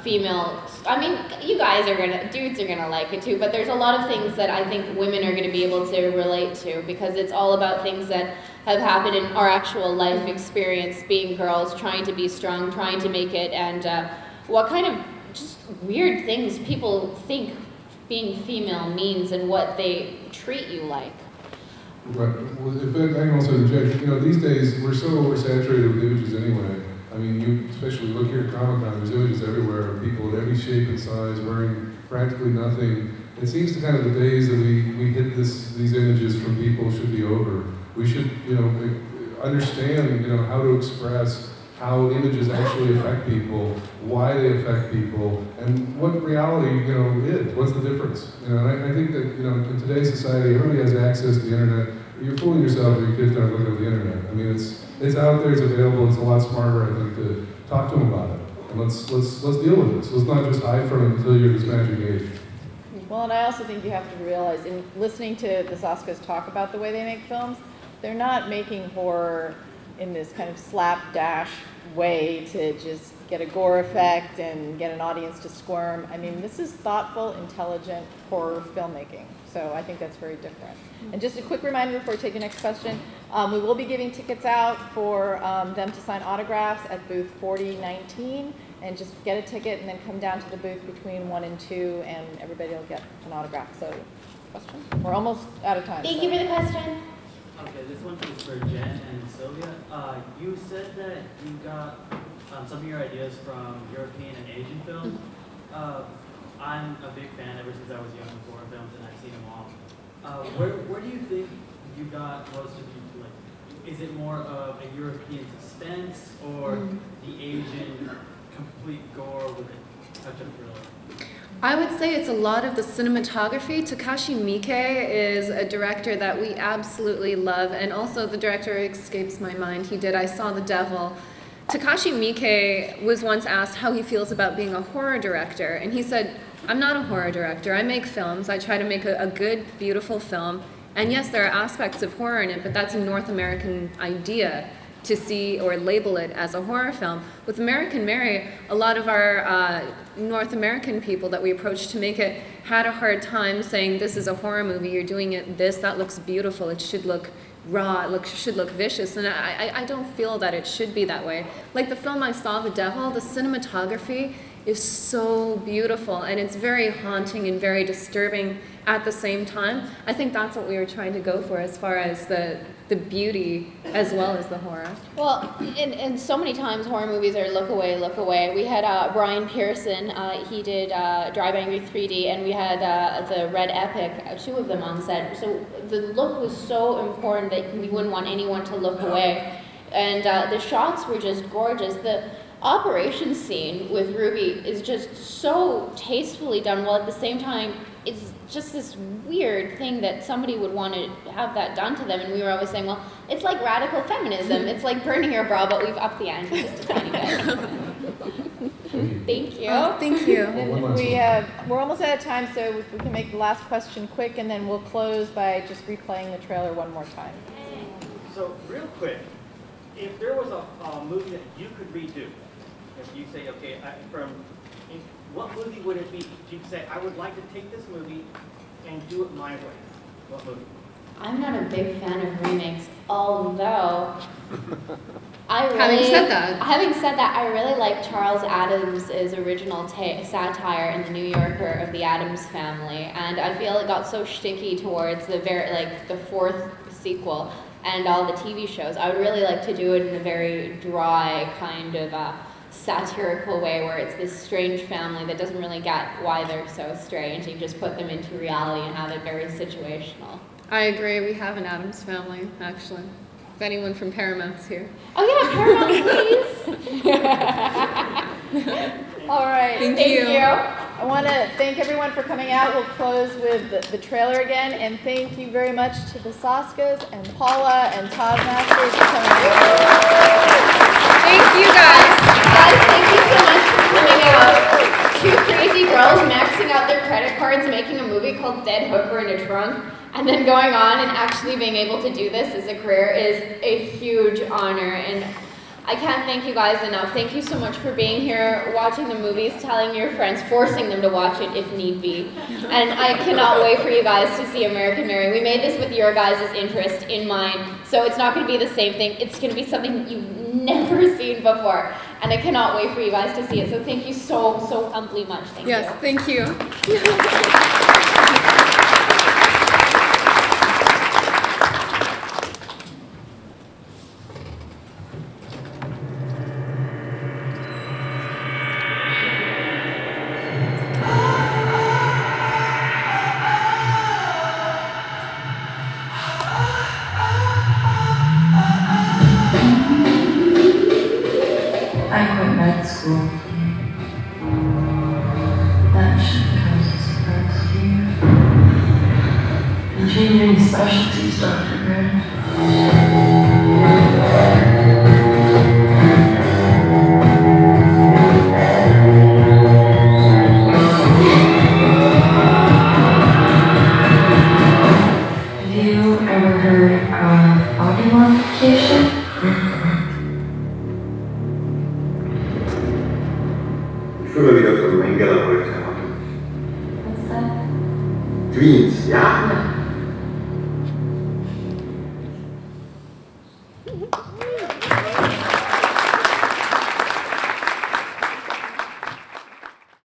female. I mean, you guys are gonna, dudes are gonna like it too, but there's a lot of things that I think women are gonna be able to relate to, because it's all about things that have happened in our actual life experience, being girls, trying to be strong, trying to make it, and what kind of just weird things people think being female means and what they treat you like. Right. Well, if anyone says, Judge, you know, these days we're so oversaturated with images anyway. I mean, you especially look here at Comic-Con, there's images everywhere of people in every shape and size wearing practically nothing. It seems to kind of the days that we hit these images from people should be over. We should, you know, understand, you know, how to express how images actually affect people, why they affect people, and what reality, you know, is. What's the difference? You know, and I think that, you know, in today's society, everybody has access to the internet. You're fooling yourself if your kids aren't looking at the internet. I mean, it's out there, it's available, it's a lot smarter, I think, to talk to them about it. And let's deal with this. Let's not just hide from it until you're this magic age. Well, and I also think you have to realize, in listening to the Soskas talk about the way they make films, they're not making horror in this kind of slapdash way to just get a gore effect and get an audience to squirm. I mean, this is thoughtful, intelligent horror filmmaking. So I think that's very different. And just a quick reminder before I take your next question, we will be giving tickets out for them to sign autographs at booth 4019. And just get a ticket and then come down to the booth between 1 and 2, and everybody will get an autograph. So, question? We're almost out of time. Thank you for the question. Okay, this one is for Jen and Sylvia. You said that you got some of your ideas from European and Asian films. I'm a big fan ever since I was young of horror films, and I've seen them all. Where do you think you got most of you? Like, is it more of a European suspense or the Asian complete gore with a touch of thriller? I would say it's a lot of the cinematography. Takashi Miike is a director that we absolutely love, and also the director escapes my mind. He did I Saw the Devil. Takashi Miike was once asked how he feels about being a horror director, and he said, I'm not a horror director. I make films. I try to make a good, beautiful film. And yes, there are aspects of horror in it, but that's a North American idea to see or label it as a horror film. With American Mary, a lot of our North American people that we approached to make it had a hard time saying, this is a horror movie, you're doing it this, that looks beautiful, it should look raw, it should look vicious, and I don't feel that it should be that way. Like the film I Saw the Devil, the cinematography is so beautiful, and it's very haunting and very disturbing at the same time. I think that's what we were trying to go for as far as the beauty as well as the horror. Well, and so many times horror movies are look away, look away. We had Brian Pearson, he did Drive Angry 3D, and we had the Red Epic, two of them on set. So the look was so important that we wouldn't want anyone to look away. And the shots were just gorgeous. The operation scene with Ruby is just so tastefully done, while at the same time it's just this weird thing that somebody would want to have that done to them, and we were always saying, well, it's like radical feminism, it's like burning your bra, but we've upped the ante just a tiny bit. Thank you. Oh, thank you. We're almost out of time, so if we can make the last question quick, and then we'll close by just replaying the trailer one more time. So real quick, if there was a movie that you could redo, if you say, okay, what movie would it be? If you say, I would like to take this movie and do it my way, what movie? I'm not a big fan of remakes, although having said that, I really like Charles Addams' original satire in The New Yorker of the Addams Family, and I feel it got so shticky towards the fourth sequel and all the TV shows. I would really like to do it in a very dry kind of satirical way, where it's this strange family that doesn't really get why they're so strange. You just put them into reality and have it very situational. I agree. We have an Addams Family, actually. If anyone from Paramount's here. Oh yeah, Paramount, please! All right, thank you. I want to thank everyone for coming out. We'll close with the trailer again, and thank you very much to the Soskas and Paula and Todd Masters for coming out. Thank you guys. Guys, thank you so much for coming out. Two crazy girls maxing out their credit cards, making a movie called Dead Hooker in a Trunk, and then going on and actually being able to do this as a career is a huge honor. And I can't thank you guys enough. Thank you so much for being here, watching the movies, telling your friends, forcing them to watch it if need be. And I cannot wait for you guys to see American Mary. We made this with your guys' interest in mind, so it's not going to be the same thing. It's going to be something you've never seen before. And I cannot wait for you guys to see it. So thank you so, so humbly much. Thank you. Thank you. Thank you.